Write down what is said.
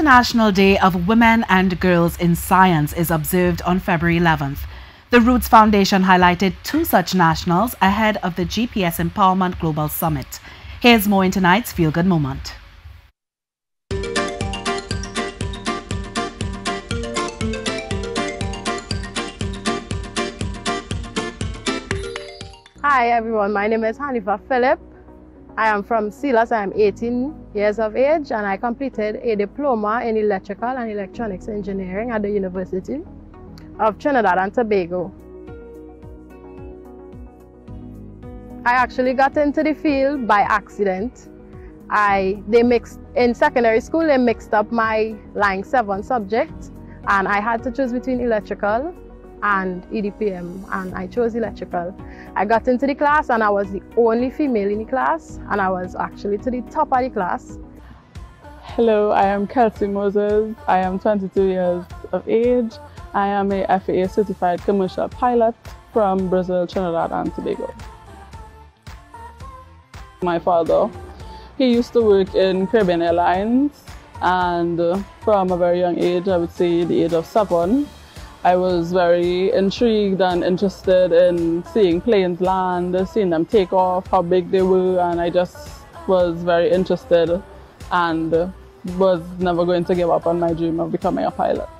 International Day of Women and Girls in Science is observed on February 11th. The Roots Foundation highlighted two such nationals ahead of the GPS Empowerment Global Summit. Here's more in tonight's Feel Good Moment. Hi everyone, my name is Hanifa Phillip. I am from Silas. I am 18 years of age and I completed a diploma in electrical and electronics engineering at the University of Trinidad and Tobago. I actually got into the field by accident. In secondary school, they mixed up my Line 7 subject and I had to choose between electrical and EDPM, and I chose electrical. I got into the class and I was the only female in the class, and I was actually to the top of the class. Hello, I am Kelsey Moses. I am 22 years of age. I am a FAA certified commercial pilot from Brazil, Trinidad and Tobago. My father, he used to work in Caribbean Airlines, and from a very young age, I would say the age of 7, I was very intrigued and interested in seeing planes land, seeing them take off, how big they were, and I just was very interested and was never going to give up on my dream of becoming a pilot.